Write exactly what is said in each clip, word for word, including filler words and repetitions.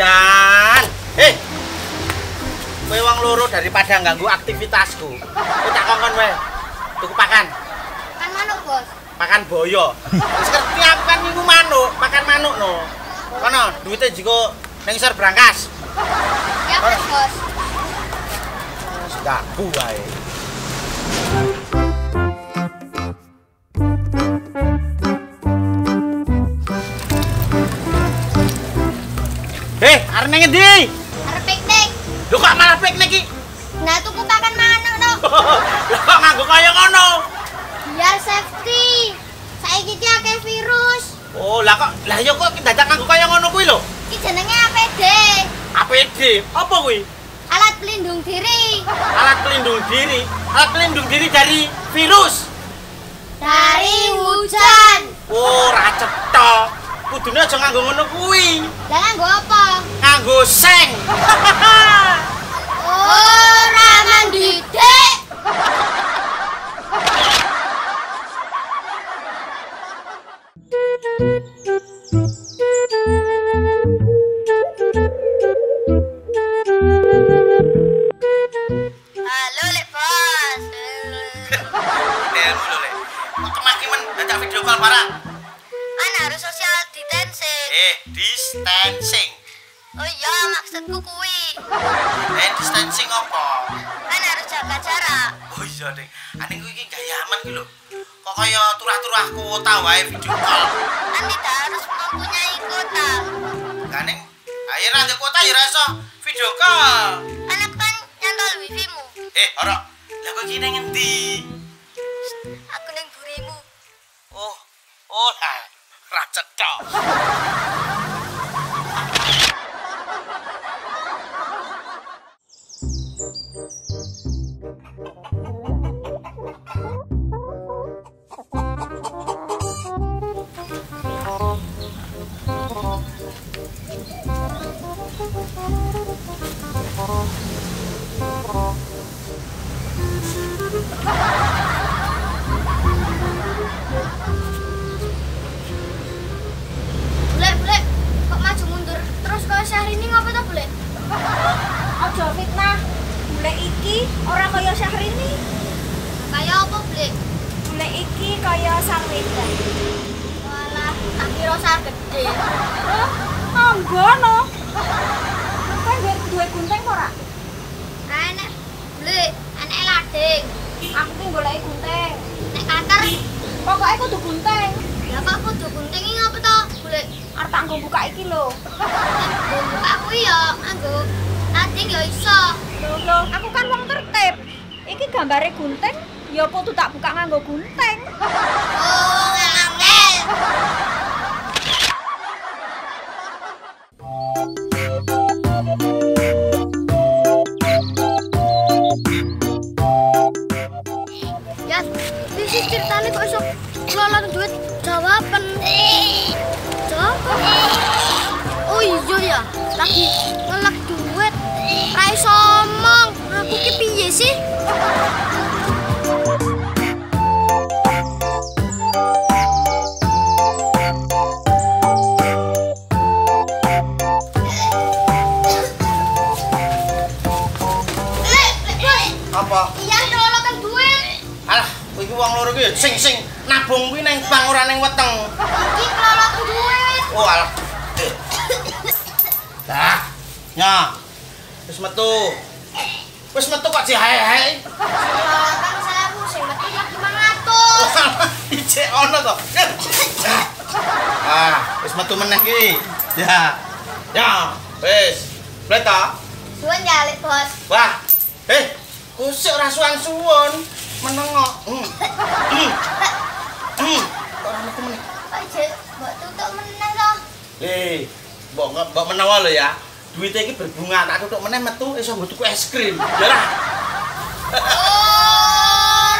Jan. Eh. Kowe wong loro daripada ganggu aktivitasku. Kowe tak kongkon wae. Tuku pakan. Pakan manuk, Bos. Pakan boyo. Wis ngerti aku kan minggu manuk, pakan manuk no. Kono duwite jiko ning isor brankas. Ya, Bos. Sudah buae. Eh, arep nang ngendi? Arep piknik. Lho kok malah piknik iki? Nah, tuku pakan manuk, no. Lah kok nganggo kaya ngono? Biar safety. Saiki iki akeh virus. Oh, lah kok lah ya kok dadak nganggo kaya ngono kuwi lho. Iki jenenge A P D. A P D. Apa kuwi? Alat pelindung diri. Alat pelindung diri. Alat pelindung diri dari virus. Dari hujan. Oh, ra cetha. Kudune aja nganggo ngono kuwi. Lah nganggo apa? Nganggo seng. Ora mandidik. Halo, Le Bos. Dia mulu, Le. Kok kemaki men dadak video call parah. Harus social distancing. Eh, distancing. Oh iya, maksudku kuwi. Eh, distancing apa? Kan harus jaga jarak. Oh iya, Dek. Ane kuwi iki gak nyaman ki lho. Kok kaya turah-turahku kota wae video call. Kan tidak harus mempunyai kota. Kan ning ayo ra ndek kota ya ra iso video call. Anak kan nyantol wifi-mu. Eh, ora. Lah kok iki ning ngendi? Aku ning burimu. Oh, oh lah. Racetok. Krim, jalan. Oh,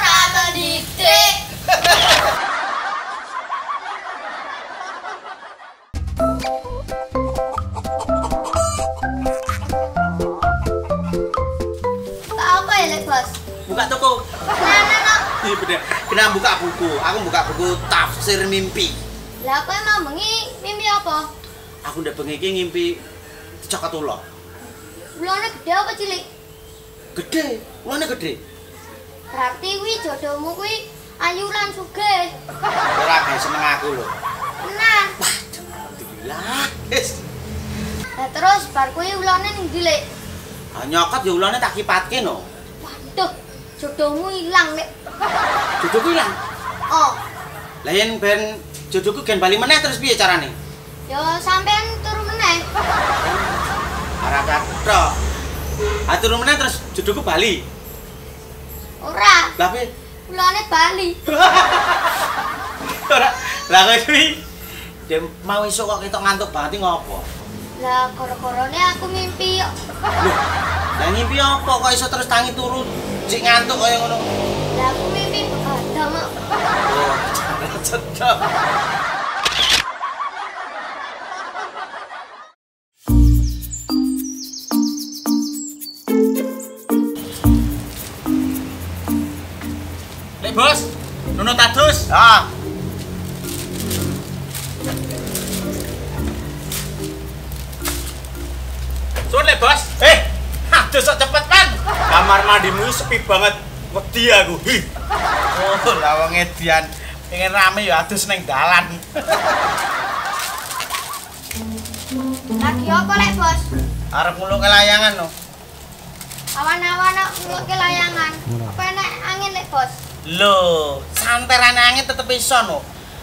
rata didik. Apa ya, Le Bos? Buka toko. Nah, nah, nah. Iya bener. Kena buka buku. Aku buka buku tafsir mimpi. Lah, aku emang bengi mimpi apa? Aku udah bengi ngimpi Cak atulah. Ulangnya gede apa cilik? Gede, ulangnya gede. Berarti wi jodohmu wi ayuran sugih. Ora gawe seneng aku lho. Nah. Wah, alhamdulillah. Nah, terus bar kuwi ulane ning ndi, Lek? Ah nyokot ya ulane tak kipatke no. Waduh, jodohmu ilang, Lek. Jodohku ilang? Oh. Lah yen ben jodohku gen bali meneh terus piye carane? Ya sampean turu meneh. Ora kathok. Ah turu meneh terus jodohku bali. Ora. Lah piye? Ulane bali. Ora. Lah kuwi dem mau esuk kok ketok ngantuk banget ngopo? Lah koro-korone aku mimpi yo. Lah mimpi opo kok iso terus tangi turu sik ngantuk kaya ngono? Lah aku mimpi begadang kok. Cocok. Bos, Nuno Tadus. Ah. Suwun le, Bos. Eh, aduh sok cepet, Pan. Kamar mandimu sepi banget. Wedi aku. Hi. Oh, lah wong edian. Pengen rame ya adus ning dalan. Lagi apa lek, Bos? Arep nguluk layangan no. Awan-awan nguluk layangan. Apa enak angin lek, Bos? Loh, santerane angin tetep iso no.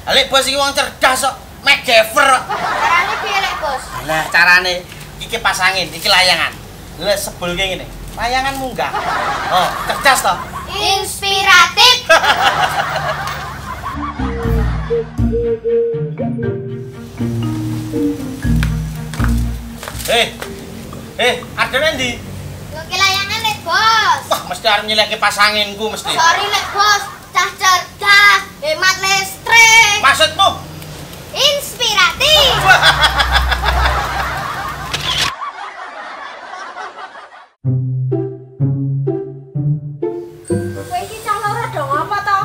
Lek Bos iki wong cerdas kok, MacGyver kok. Carane piye lek, Bos? Lah, carane iki pas angin, iki layangan. Lha sebelke ngene. Layangan munggah. Oh, cerdas to? Inspiratif. Eh. Eh, adene ndi? Iki layangan lek, Bos. Wah, mesti arep nyileke pas anginku mesti. Sorry lek, Bos. Cah cerdas, hemat listrik. Maksudmu? Inspiratif. Kowe iki cah loro dong apa to?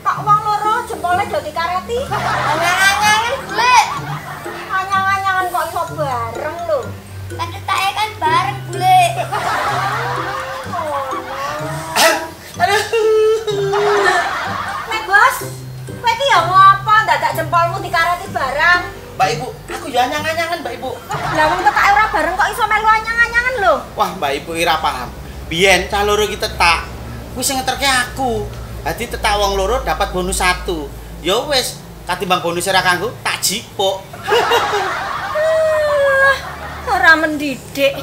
Kok wong loro jempole do dikareti? Anyang-anyangan, Lek. Anyang-anyangan kok iso bareng lho. Kan tetake kan bareng, Bule. Nek Bos, kowe iki ya ngopo dadak jempolmu dikareti barang? Mbak Ibu, aku ya anyang-anyangan, Mbak Ibu. Lah wong tetake ora bareng kok iso melu anyang-anyangan lho. Wah, Mbak Ibu ora paham. Biyen cah loro iki tetak, kuwi sing ngeterke aku. Dadi tetak wong loro dapat bonus satu. Ya wis, katimbang bonus ora kanggo tak jipuk. Ora mendidik.